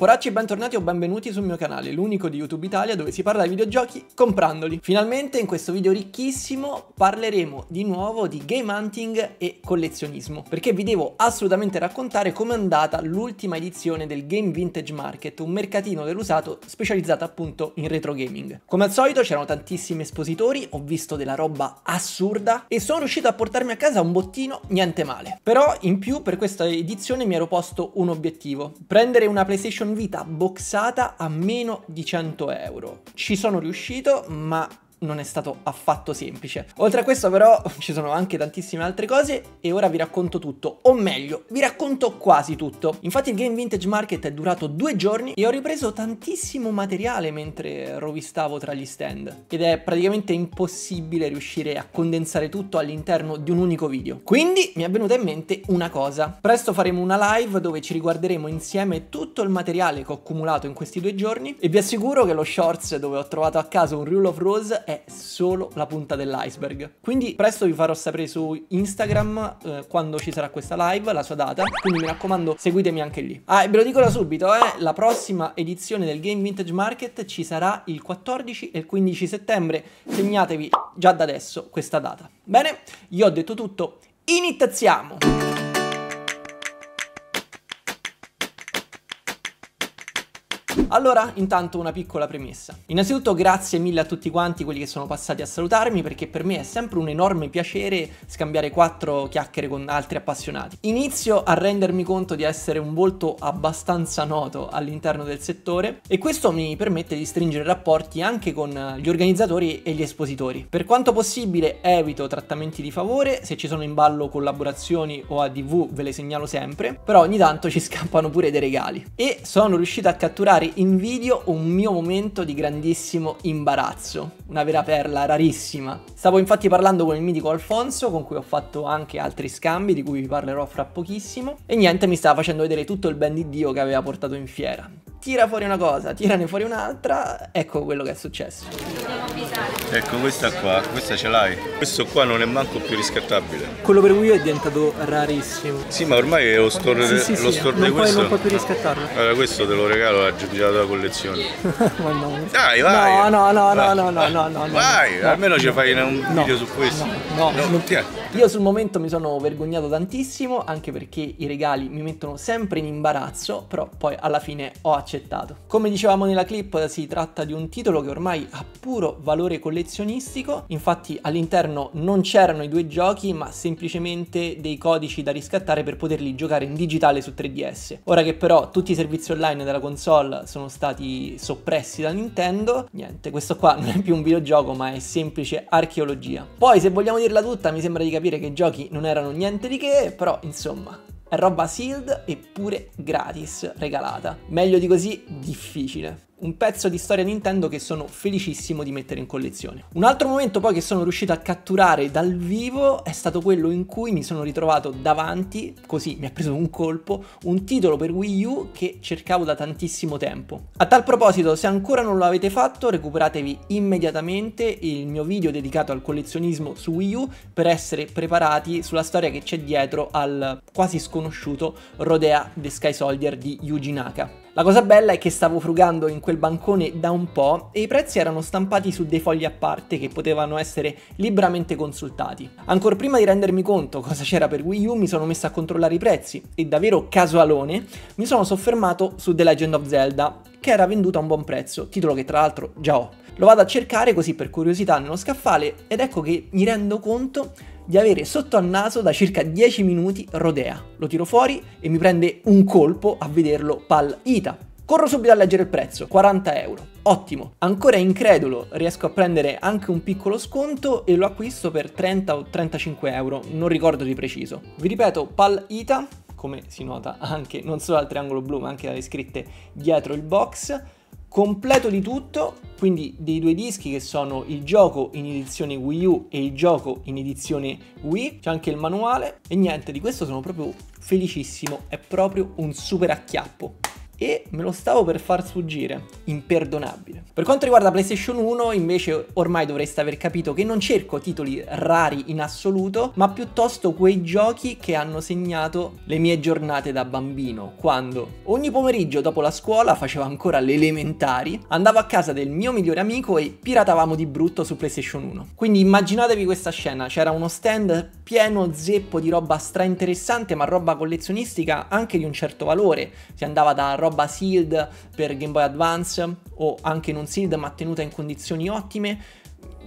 Poracci e bentornati o benvenuti sul mio canale, l'unico di YouTube Italia dove si parla di videogiochi comprandoli. Finalmente in questo video ricchissimo parleremo di nuovo di game hunting e collezionismo, perché vi devo assolutamente raccontare com'è andata l'ultima edizione del Game Vintage Market, un mercatino dell'usato specializzato appunto in retro gaming. Come al solito c'erano tantissimi espositori, ho visto della roba assurda e sono riuscito a portarmi a casa un bottino niente male. Però in più per questa edizione mi ero posto un obiettivo: prendere una PlayStation Vita boxata a meno di 100 euro. Ci sono riuscito, ma non è stato affatto semplice. Oltre a questo però ci sono anche tantissime altre cose e ora vi racconto tutto, o meglio vi racconto quasi tutto. Infatti il Game Vintage Market è durato 2 giorni e ho ripreso tantissimo materiale mentre rovistavo tra gli stand, ed è praticamente impossibile riuscire a condensare tutto all'interno di un unico video. Quindi mi è venuta in mente una cosa: presto faremo una live dove ci riguarderemo insieme tutto il materiale che ho accumulato in questi 2 giorni e vi assicuro che lo shorts dove ho trovato a caso un Rule of Rose è solo la punta dell'iceberg. Quindi presto vi farò sapere su Instagram quando ci sarà questa live, la sua data, quindi mi raccomando seguitemi anche lì. Ah, e ve lo dico da subito, la prossima edizione del Game Vintage Market ci sarà il 14 e il 15 settembre, segnatevi già da adesso questa data. Bene, io ho detto tutto, iniziamo! Allora, intanto una piccola premessa. Innanzitutto grazie mille a tutti quanti quelli che sono passati a salutarmi, perché per me è sempre un enorme piacere scambiare 4 chiacchiere con altri appassionati. Inizio a rendermi conto di essere un volto abbastanza noto all'interno del settore e questo mi permette di stringere rapporti anche con gli organizzatori e gli espositori. Per quanto possibile evito trattamenti di favore, se ci sono in ballo collaborazioni o ADV ve le segnalo sempre, però ogni tanto ci scappano pure dei regali. E sono riuscito a catturare in video un mio momento di grandissimo imbarazzo, una vera perla rarissima. Stavo infatti parlando con il mitico Alfonso, con cui ho fatto anche altri scambi di cui vi parlerò fra pochissimo, e niente, mi stava facendo vedere tutto il ben di Dio che aveva portato in fiera. Tira fuori una cosa, tirane fuori un'altra, ecco quello che è successo. Ecco questa qua, questa ce l'hai. Questo qua non è manco più riscattabile. Quello per WiiU è diventato rarissimo. Sì, ma ormai lo store, di questo non puoi più riscattarlo. Allora questo te lo regalo, aggiungi alla tua collezione. Ma no. Dai, vai. No. Vai, almeno ci fai un video su questo. No. Io sul momento mi sono vergognato tantissimo, anche perché i regali mi mettono sempre in imbarazzo, però poi alla fine ho accettato. Come dicevamo nella clip, si tratta di un titolo che ormai ha puro valore collezionistico. Infatti all'interno non c'erano i 2 giochi, ma semplicemente dei codici da riscattare per poterli giocare in digitale su 3DS. Ora che però tutti i servizi online della console sono stati soppressi da Nintendo, niente, questo qua non è più un videogioco ma è semplice archeologia. Poi, se vogliamo dirla tutta, mi sembra di capire che i giochi non erano niente di che, però insomma è roba sealed eppure gratis, regalata. Meglio di così difficile. Un pezzo di storia Nintendo che sono felicissimo di mettere in collezione. Un altro momento poi che sono riuscito a catturare dal vivo è stato quello in cui mi sono ritrovato davanti, così mi ha preso un colpo, un titolo per WiiU che cercavo da tantissimo tempo. A tal proposito, se ancora non lo avete fatto, recuperatevi immediatamente il mio video dedicato al collezionismo su WiiU per essere preparati sulla storia che c'è dietro al quasi sconosciuto Rodea The Sky Soldier di Yuji Naka. La cosa bella è che stavo frugando in quel bancone da un po' e i prezzi erano stampati su dei fogli a parte che potevano essere liberamente consultati. Ancor prima di rendermi conto cosa c'era per WiiU mi sono messo a controllare i prezzi e davvero casualone mi sono soffermato su The Legend of Zelda, che era venduto a un buon prezzo, titolo che tra l'altro già ho. Lo vado a cercare così per curiosità nello scaffale ed ecco che mi rendo conto di avere sotto al naso da circa 10 minuti Rodea. Lo tiro fuori e mi prende un colpo a vederlo pal ita. Corro subito a leggere il prezzo, 40 euro. Ottimo, ancora incredulo, riesco a prendere anche un piccolo sconto e lo acquisto per 30 o 35 euro, non ricordo di preciso. Vi ripeto, pal ita, come si nota anche non solo al triangolo blu ma anche dalle scritte dietro il box. Completo di tutto, quindi dei 2 dischi che sono il gioco in edizione Wii U e il gioco in edizione Wii, c'è anche il manuale e niente, di questo sono proprio felicissimo, è proprio un super acchiappo. e me lo stavo per far sfuggire, imperdonabile. Per quanto riguarda PlayStation 1 invece ormai dovreste aver capito che non cerco titoli rari in assoluto, ma piuttosto quei giochi che hanno segnato le mie giornate da bambino, quando ogni pomeriggio dopo la scuola facevo ancora le elementari, andavo a casa del mio migliore amico e piratavamo di brutto su PlayStation 1. Quindi immaginatevi questa scena, c'era uno stand pieno zeppo di roba strainteressante, ma roba collezionistica anche di un certo valore, si andava da roba sealed per Game Boy Advance o anche non sealed ma tenuta in condizioni ottime.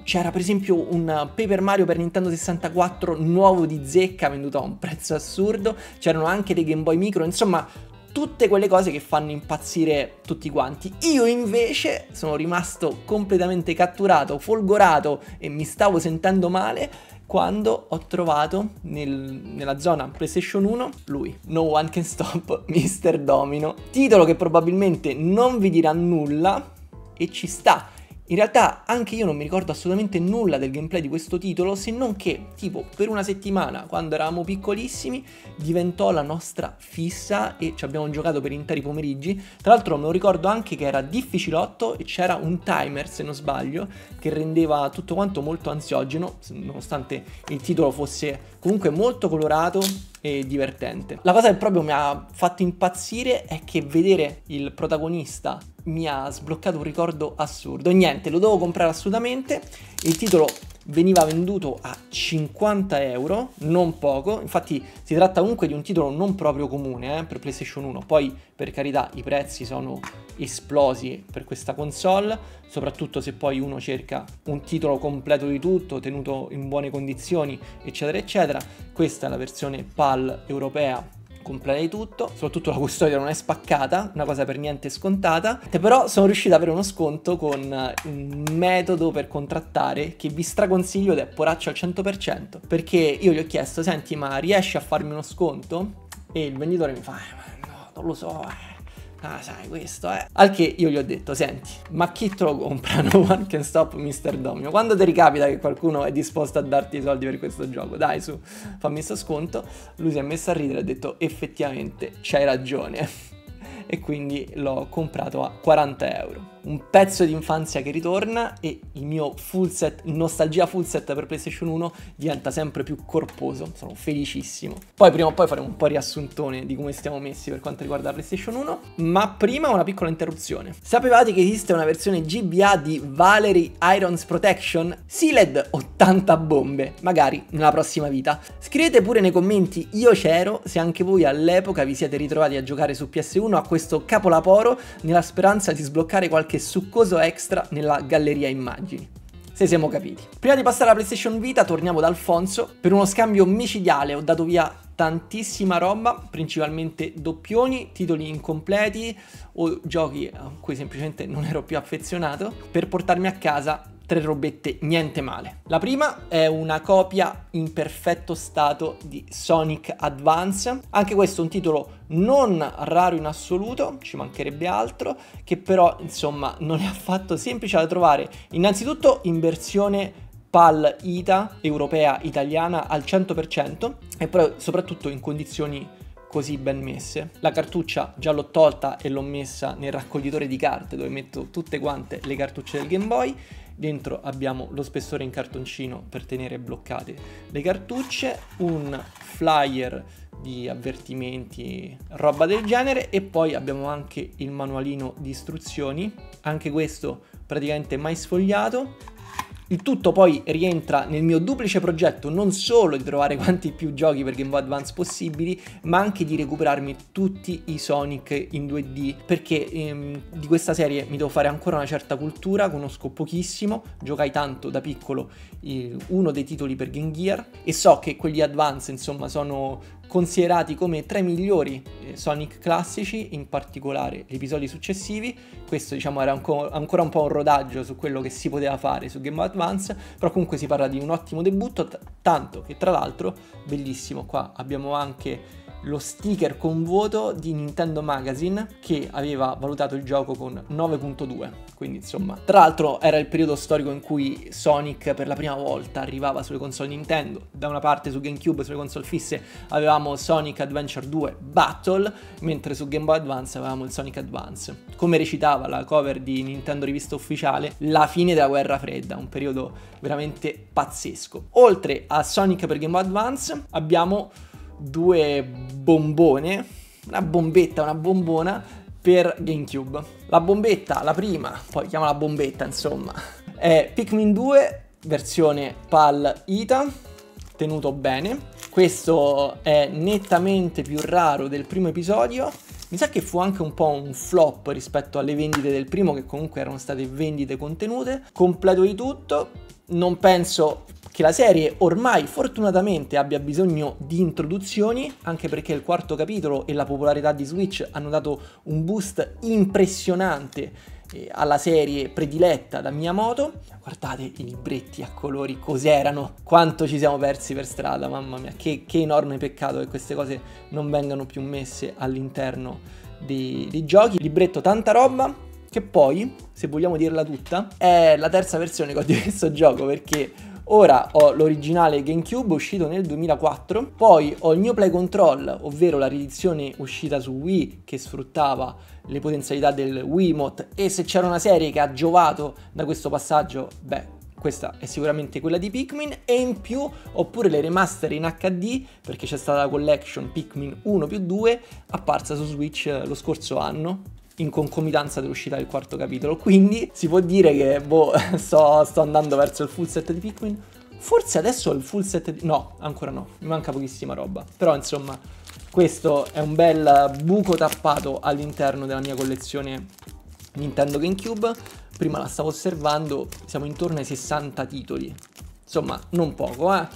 C'era per esempio un Paper Mario per Nintendo 64 nuovo di zecca venduto a un prezzo assurdo, c'erano anche dei Game Boy Micro, insomma tutte quelle cose che fanno impazzire tutti quanti. Io invece sono rimasto completamente catturato, folgorato e mi stavo sentendo male quando ho trovato nella zona PlayStation 1 lui, No One Can Stop Mr. Domino, titolo che probabilmente non vi dirà nulla e ci sta. In realtà anche io non mi ricordo assolutamente nulla del gameplay di questo titolo, se non che tipo per una settimana quando eravamo piccolissimi diventò la nostra fissa e ci abbiamo giocato per interi pomeriggi. Tra l'altro me lo ricordo anche che era difficilotto e c'era un timer, se non sbaglio, che rendeva tutto quanto molto ansiogeno, nonostante il titolo fosse comunque molto colorato e divertente. La cosa che proprio mi ha fatto impazzire è che vedere il protagonista mi ha sbloccato un ricordo assurdo. E niente, lo devo comprare assolutamente. Il titolo veniva venduto a 50 euro, non poco. Infatti si tratta comunque di un titolo non proprio comune per PlayStation 1. Poi per carità i prezzi sono esplosi per questa console, soprattutto se poi uno cerca un titolo completo di tutto, tenuto in buone condizioni eccetera eccetera. Questa è la versione PAL europea, comprare di tutto, soprattutto la custodia non è spaccata, una cosa per niente scontata. Però sono riuscito ad avere uno sconto con un metodo per contrattare che vi straconsiglio ed è poraccio al 100%, perché io gli ho chiesto: senti, ma riesci a farmi uno sconto? E il venditore mi fa: ma no, non lo so, ah sai questo . Al che io gli ho detto: senti, ma chi te lo compra No One Can Stop Mr. Domino? Quando ti ricapita che qualcuno è disposto a darti i soldi per questo gioco? Dai su, fammi sto sconto. Lui si è messo a ridere e ha detto: effettivamente c'hai ragione. E quindi l'ho comprato a 40 euro. Un pezzo di infanzia che ritorna e il mio full set, nostalgia full set per PlayStation 1 diventa sempre più corposo. Sono felicissimo. Poi prima o poi faremo un po' riassuntone di come stiamo messi per quanto riguarda la PlayStation 1, ma prima una piccola interruzione. Sapevate che esiste una versione GBA di Valerie Irons Protection? Sealed 80 bombe, magari nella prossima vita. Scrivete pure nei commenti "io c'ero" se anche voi all'epoca vi siete ritrovati a giocare su PS1 a questo capolaporo nella speranza di sbloccare qualche succoso extra nella galleria immagini, se siamo capiti. Prima di passare alla PlayStation Vita torniamo da Alfonso. Per uno scambio micidiale ho dato via tantissima roba, principalmente doppioni, titoli incompleti o giochi a cui semplicemente non ero più affezionato, per portarmi a casa tre robette niente male. La prima è una copia in perfetto stato di Sonic Advance, anche questo è un titolo non raro in assoluto, ci mancherebbe altro, che però insomma non è affatto semplice da trovare, innanzitutto in versione PAL ITA, europea italiana al 100%, e però soprattutto in condizioni così ben messe. La cartuccia già l'ho tolta e l'ho messa nel raccoglitore di carte dove metto tutte quante le cartucce del Game Boy. Dentro abbiamo lo spessore in cartoncino per tenere bloccate le cartucce, un flyer di avvertimenti, roba del genere, e poi abbiamo anche il manualino di istruzioni, anche questo praticamente mai sfogliato. Il tutto poi rientra nel mio duplice progetto non solo di trovare quanti più giochi per Game Boy Advance possibili, ma anche di recuperarmi tutti i Sonic in 2D, perché di questa serie mi devo fare ancora una certa cultura, conosco pochissimo, giocai tanto da piccolo uno dei titoli per Game Gear e so che quelli Advance insomma sono considerati come tra i migliori Sonic classici, in particolare gli episodi successivi. Questo diciamo era ancora un po' un rodaggio su quello che si poteva fare su Game Boy Advance, però comunque si parla di un ottimo debutto, tanto che tra l'altro bellissimo qua abbiamo anche lo sticker con voto di Nintendo Magazine, che aveva valutato il gioco con 9.2, quindi insomma. Tra l'altro era il periodo storico in cui Sonic per la prima volta arrivava sulle console Nintendo. Da una parte su GameCube, sulle console fisse, avevamo Sonic Adventure 2 Battle, mentre su Game Boy Advance avevamo il Sonic Advance. Come recitava la cover di Nintendo Rivista Ufficiale, la fine della guerra fredda, un periodo veramente pazzesco. Oltre a Sonic per Game Boy Advance abbiamo due bombone, una bombetta, una bombona per GameCube. La bombetta, la prima, poi chiamala bombetta insomma, è Pikmin 2 versione PAL Ita, tenuto bene. Questo è nettamente più raro del primo episodio. Mi sa che fu anche un po' un flop rispetto alle vendite del primo, che comunque erano state vendite contenute. Completo di tutto, non penso che la serie ormai fortunatamente abbia bisogno di introduzioni, anche perché il quarto capitolo e la popolarità di Switch hanno dato un boost impressionante alla serie prediletta da Miyamoto. Guardate i libretti a colori cos'erano, quanto ci siamo persi per strada, mamma mia, che enorme peccato che queste cose non vengano più messe all'interno dei giochi. Libretto, tanta roba, che poi, se vogliamo dirla tutta, è la terza versione che ho di questo gioco, perché ora ho l'originale GameCube uscito nel 2004, poi ho il New Play Control, ovvero la riedizione uscita su Wii che sfruttava le potenzialità del Wiimote, e se c'era una serie che ha giovato da questo passaggio, beh, questa è sicuramente quella di Pikmin. E in più oppure le remaster in HD, perché c'è stata la collection Pikmin 1+2 apparsa su Switch lo scorso anno, in concomitanza dell'uscita del quarto capitolo. Quindi si può dire che boh, sto andando verso il full set di Pikmin. Forse adesso il full set di... no, ancora no, mi manca pochissima roba. Però insomma, questo è un bel buco tappato all'interno della mia collezione Nintendo GameCube. Prima la stavo osservando, siamo intorno ai 60 titoli. Insomma, non poco, eh.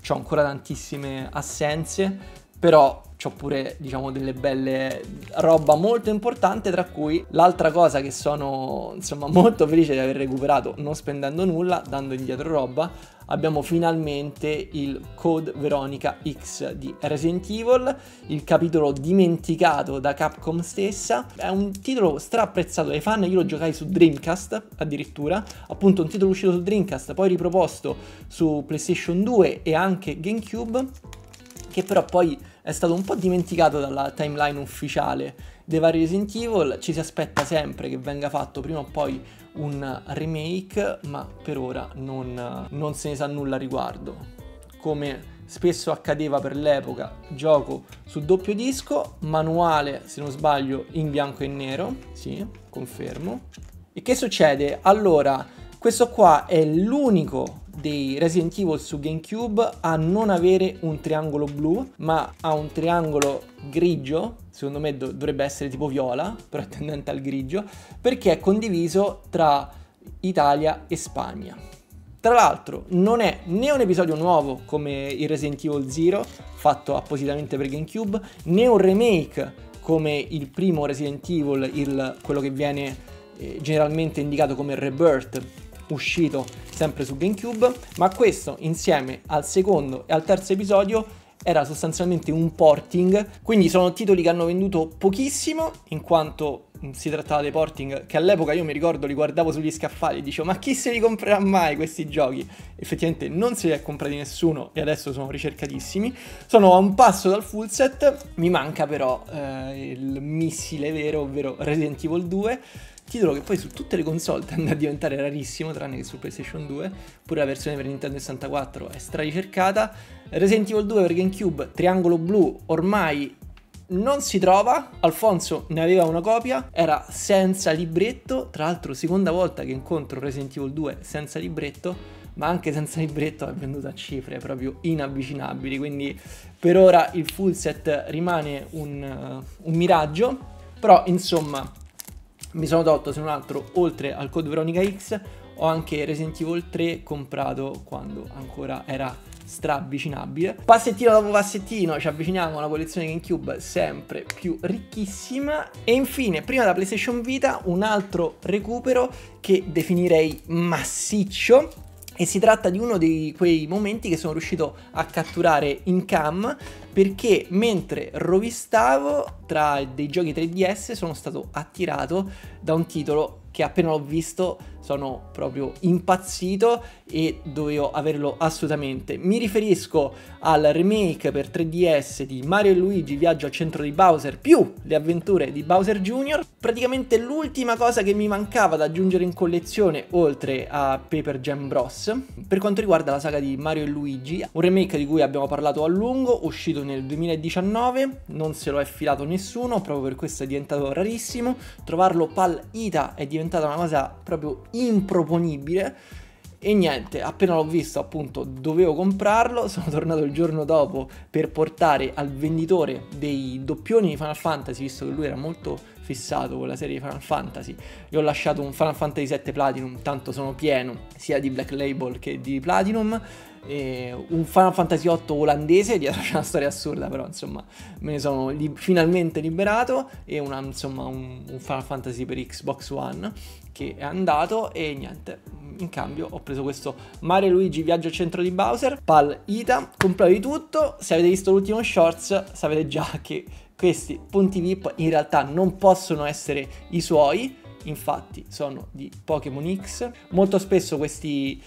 C'ho ancora tantissime assenze, però c'ho pure, diciamo, delle belle roba molto importante, tra cui l'altra cosa che sono insomma molto felice di aver recuperato non spendendo nulla, dando indietro roba. Abbiamo finalmente il Code Veronica X di Resident Evil, il capitolo dimenticato da Capcom stessa. È un titolo straapprezzato dai fan, io lo giocai su Dreamcast addirittura, appunto un titolo uscito su Dreamcast, poi riproposto su PlayStation 2 e anche GameCube, che però poi è stato un po' dimenticato dalla timeline ufficiale dei vari Resident Evil. Ci si aspetta sempre che venga fatto prima o poi un remake, ma per ora non se ne sa nulla a riguardo. Come spesso accadeva per l'epoca, gioco su doppio disco, manuale se non sbaglio in bianco e nero, sì, confermo. E che succede? Allora, questo qua è l'unico dei Resident Evil su GameCube a non avere un triangolo blu, ma ha un triangolo grigio. Secondo me dovrebbe essere tipo viola, però è tendente al grigio, perché è condiviso tra Italia e Spagna. Tra l'altro non è né un episodio nuovo come il Resident Evil 0 fatto appositamente per GameCube, né un remake come il primo Resident Evil, quello che viene generalmente indicato come Rebirth, uscito sempre su GameCube, ma questo insieme al secondo e al terzo episodio era sostanzialmente un porting. Quindi sono titoli che hanno venduto pochissimo, in quanto si trattava dei porting che all'epoca, io mi ricordo, li guardavo sugli scaffali e dicevo ma chi se li comprerà mai questi giochi? Effettivamente non se li ha comprati nessuno e adesso sono ricercatissimi. Sono a un passo dal full set, mi manca però il missile vero, ovvero Resident Evil 2, titolo che poi su tutte le console tende a diventare rarissimo, tranne che su PlayStation 2, pure la versione per Nintendo 64 è straricercata. Resident Evil 2 per GameCube, triangolo blu, ormai non si trova. Alfonso ne aveva una copia, era senza libretto, tra l'altro seconda volta che incontro Resident Evil 2 senza libretto, ma anche senza libretto è venduto a cifre proprio inavvicinabili, quindi per ora il full set rimane un miraggio. Però insomma, mi sono tolto, se non altro, oltre al Code Veronica X, ho anche Resident Evil 3 comprato quando ancora era straavvicinabile. Passettino dopo passettino ci avviciniamo a una collezione GameCube sempre più ricchissima. E infine, prima della PlayStation Vita, un altro recupero che definirei massiccio, E si tratta di uno di quei momenti che sono riuscito a catturare in cam, perché mentre rovistavo tra dei giochi 3DS sono stato attirato da un titolo che appena l'ho visto sono proprio impazzito e dovevo averlo assolutamente. Mi riferisco al remake per 3DS di Mario e Luigi Viaggio al centro di Bowser più le avventure di Bowser Jr. Praticamente l'ultima cosa che mi mancava da aggiungere in collezione oltre a Paper Jam Bros. Per quanto riguarda la saga di Mario e Luigi, un remake di cui abbiamo parlato a lungo, uscito nel 2019, non se lo è filato nessuno, proprio per questo è diventato rarissimo. Trovarlo Pal-Ita è diventata una cosa proprio improponibile e niente, appena l'ho visto appunto dovevo comprarlo. Sono tornato il giorno dopo per portare al venditore dei doppioni di Final Fantasy, visto che lui era molto fissato con la serie di Final Fantasy. Gli ho lasciato un Final Fantasy 7 Platinum, tanto sono pieno sia di Black Label che di Platinum, e un Final Fantasy 8 olandese, dietro c'è una storia assurda, però insomma me ne sono finalmente liberato, e una, insomma un Final Fantasy per Xbox One che è andato, e niente, in cambio ho preso questo Mario e Luigi Viaggio al centro di Bowser Pal-Ita, comprato di tutto. Se avete visto l'ultimo shorts sapete già che questi punti VIP in realtà non possono essere i suoi, infatti sono di Pokémon X. Molto spesso questi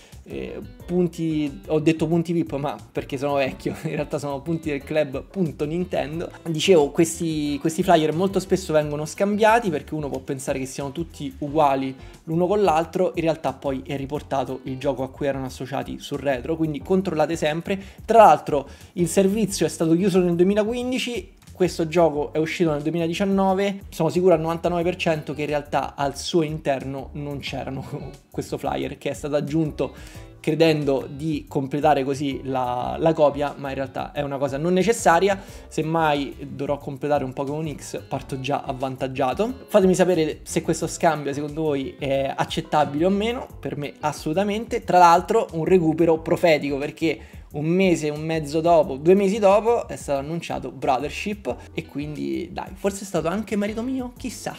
punti, ho detto punti VIP ma perché sono vecchio, in realtà sono punti del club.nintendo. Dicevo, questi flyer molto spesso vengono scambiati, perché uno può pensare che siano tutti uguali l'uno con l'altro, in realtà poi è riportato il gioco a cui erano associati sul retro, quindi controllate sempre. Tra l'altro il servizio è stato chiuso nel 2015, questo gioco è uscito nel 2019, sono sicuro al 99% che in realtà al suo interno non c'erano questo flyer, che è stato aggiunto credendo di completare così la copia, ma in realtà è una cosa non necessaria. Se mai dovrò completare un Pokémon X parto già avvantaggiato. Fatemi sapere se questo scambio secondo voi è accettabile o meno, per me assolutamente. Tra l'altro un recupero profetico, perché un mese e un mezzo dopo, 2 mesi dopo è stato annunciato Brothership, e quindi dai, forse è stato anche merito mio, chissà,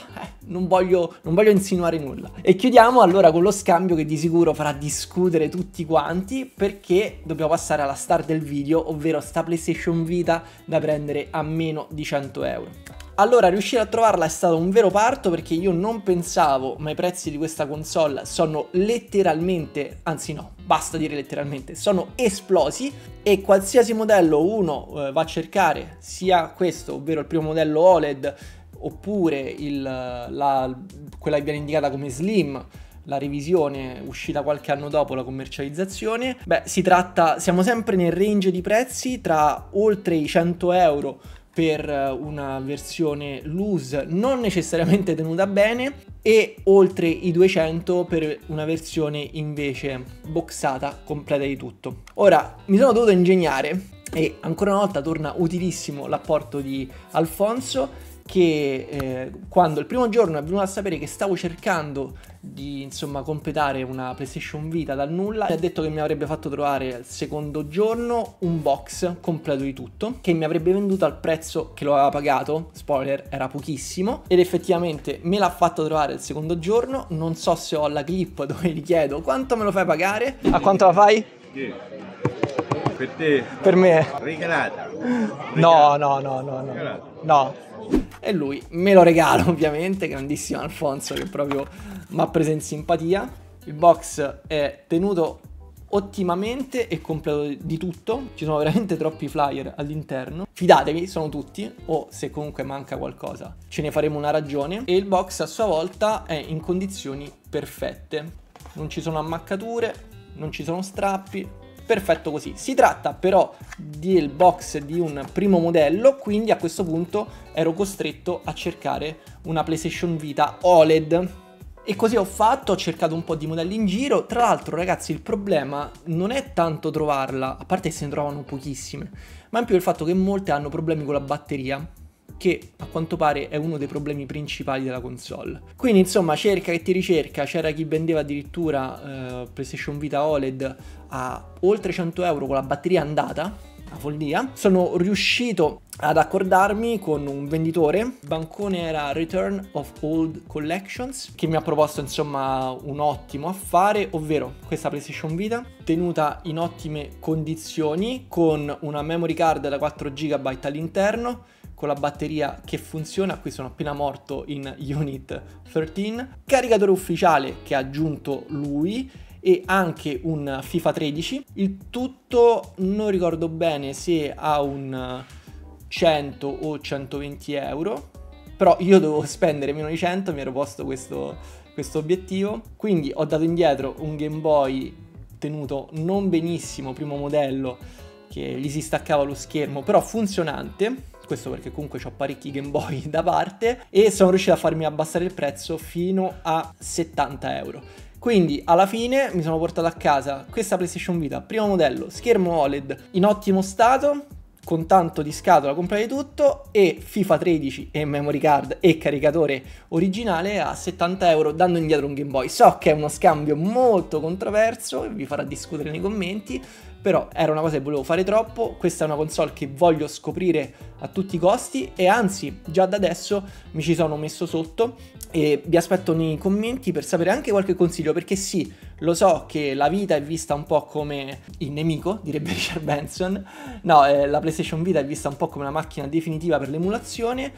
non voglio insinuare nulla. E chiudiamo allora con lo scambio che di sicuro farà discutere tutti quanti, perché dobbiamo passare alla star del video, ovvero sta PlayStation Vita da prendere a meno di 100 euro. Allora, riuscire a trovarla è stato un vero parto, perché io non pensavo, ma i prezzi di questa console sono letteralmente, anzi no, basta dire letteralmente, sono esplosi, e qualsiasi modello uno va a cercare, sia questo, ovvero il primo modello OLED, oppure quella che viene indicata come Slim, la revisione uscita qualche anno dopo la commercializzazione, beh, siamo sempre nel range di prezzi tra oltre i 100 euro per una versione loose non necessariamente tenuta bene, e oltre i 200 per una versione invece boxata completa di tutto. Ora mi sono dovuto ingegnare, e ancora una volta torna utilissimo l'apporto di Alfonso, che quando il primo giorno è venuto a sapere che stavo cercando di completare una PlayStation Vita dal nulla, mi ha detto che mi avrebbe fatto trovare al secondo giorno un box completo di tutto, che mi avrebbe venduto al prezzo che lo aveva pagato, spoiler, era pochissimo, ed effettivamente me l'ha fatto trovare il secondo giorno. Non so se ho la clip dove gli chiedo quanto me lo fai pagare. A quanto la fai? Per te? Per me? Regalata? No, no, no, no, no, no. E lui me lo regala, ovviamente, grandissimo Alfonso, che proprio mi ha preso in simpatia. Il box è tenuto ottimamente e completo di tutto, ci sono veramente troppi flyer all'interno, fidatevi, sono tutti, o se comunque manca qualcosa ce ne faremo una ragione. E il box a sua volta è in condizioni perfette, non ci sono ammaccature, non ci sono strappi, perfetto così. Si tratta però del box di un primo modello, quindi a questo punto ero costretto a cercare una PlayStation Vita OLED, e così ho fatto, ho cercato un po' di modelli in giro. Tra l'altro ragazzi, il problema non è tanto trovarla, a parte che se ne trovano pochissime, ma in più il fatto che molte hanno problemi con la batteria, che a quanto pare è uno dei problemi principali della console. Quindi insomma, cerca che ti ricerca, c'era chi vendeva addirittura PlayStation Vita OLED a oltre 100 euro con la batteria andata, una follia. Sono riuscito ad accordarmi con un venditore. Il bancone era Return of Old Collections, che mi ha proposto insomma un ottimo affare, ovvero questa PlayStation Vita tenuta in ottime condizioni, con una memory card da 4 GB all'interno, con la batteria che funziona, qui sono appena morto in Unit 13, caricatore ufficiale che ha aggiunto lui, e anche un FIFA 13. Il tutto non ricordo bene se ha un 100 o 120 euro, però io dovevo spendere meno di 100, mi ero posto questo obiettivo, quindi ho dato indietro un Game Boy tenuto non benissimo, primo modello, che gli si staccava lo schermo, però funzionante. Questo perché comunque ho parecchi Game Boy da parte, e sono riuscito a farmi abbassare il prezzo fino a 70 euro. Quindi alla fine mi sono portato a casa questa PlayStation Vita, primo modello, schermo OLED in ottimo stato, con tanto di scatola comprare tutto, e FIFA 13 e memory card e caricatore originale a 70 euro, dando indietro un Game Boy. So che è uno scambio molto controverso e vi farà discutere nei commenti, però era una cosa che volevo fare troppo. Questa è una console che voglio scoprire a tutti i costi, e anzi già da adesso mi ci sono messo sotto e vi aspetto nei commenti per sapere anche qualche consiglio, perché sì, lo so che la Vita è vista un po' come il nemico, direbbe Richard Benson, no, la PlayStation Vita è vista un po' come la macchina definitiva per l'emulazione,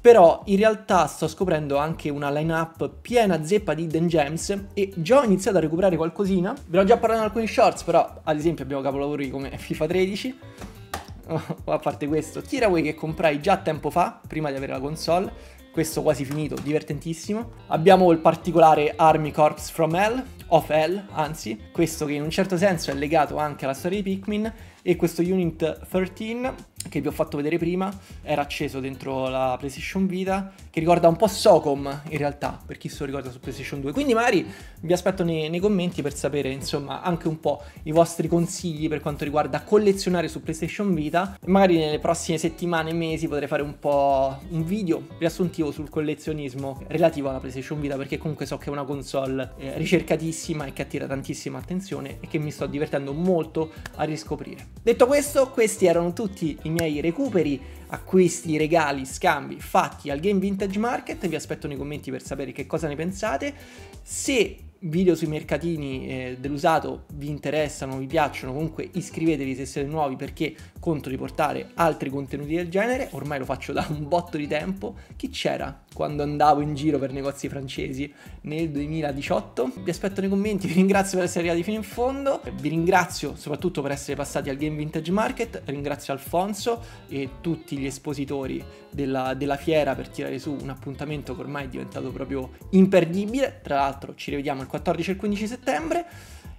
però in realtà sto scoprendo anche una lineup piena zeppa di hidden gems, e già ho iniziato a recuperare qualcosina. Ve l'ho già parlato in alcuni shorts, però ad esempio abbiamo capolavori come FIFA 13, a parte questo Tearaway che comprai già tempo fa, prima di avere la console, questo quasi finito, divertentissimo. Abbiamo il particolare Army Corps from Hell, of Hell anzi, questo che in un certo senso è legato anche alla storia di Pikmin, e questo Unit 13 che vi ho fatto vedere prima era acceso dentro la PlayStation Vita, che ricorda un po' Socom in realtà, per chi se lo ricorda su PlayStation 2. Quindi magari vi aspetto nei commenti per sapere insomma anche un po' i vostri consigli per quanto riguarda collezionare su PlayStation Vita, e magari nelle prossime settimane e mesi potrei fare un po' un video riassuntivo sul collezionismo relativo alla PlayStation Vita, perché comunque so che è una console ricercatissima e che attira tantissima attenzione, e che mi sto divertendo molto a riscoprire. Detto questo, questi erano tutti i miei recuperi, acquisti, regali, scambi fatti al Game Vintage Market. Vi aspetto nei commenti per sapere che cosa ne pensate, se video sui mercatini dell'usato vi interessano, vi piacciono. Comunque iscrivetevi se siete nuovi, perché conto di portare altri contenuti del genere, ormai lo faccio da un botto di tempo. Chi c'era quando andavo in giro per negozi francesi nel 2018? Vi aspetto nei commenti, vi ringrazio per essere arrivati fino in fondo, vi ringrazio soprattutto per essere passati al Game Vintage Market, ringrazio Alfonso e tutti gli espositori della fiera per tirare su un appuntamento che ormai è diventato proprio imperdibile. Tra l'altro ci rivediamo il 14 e il 15 settembre,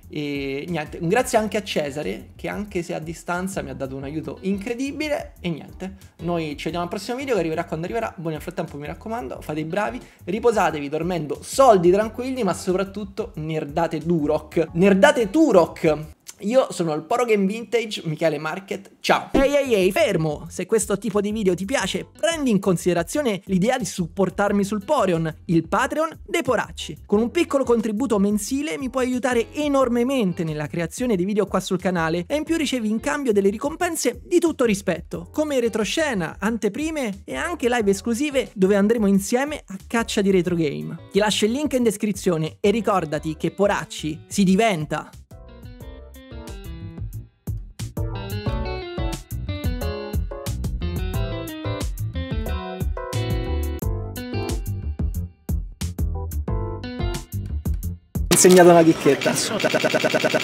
e niente, grazie anche a Cesare che anche se a distanza mi ha dato un aiuto incredibile, e niente, noi ci vediamo al prossimo video che arriverà quando arriverà. Voi nel frattempo mi raccomando, fate i bravi, riposatevi dormendo soldi tranquilli, ma soprattutto nerdate Turok, nerdate Turok. Io sono il Poro Game Vintage, Michele Market, ciao! Ehi, fermo! Se questo tipo di video ti piace, prendi in considerazione l'idea di supportarmi sul Poreon, il Patreon dei Poracci. Con un piccolo contributo mensile mi puoi aiutare enormemente nella creazione di video qua sul canale, e in più ricevi in cambio delle ricompense di tutto rispetto, come retroscena, anteprime e anche live esclusive dove andremo insieme a caccia di retro game. Ti lascio il link in descrizione, e ricordati che Poracci si diventa! Ho insegnato una chicchetta.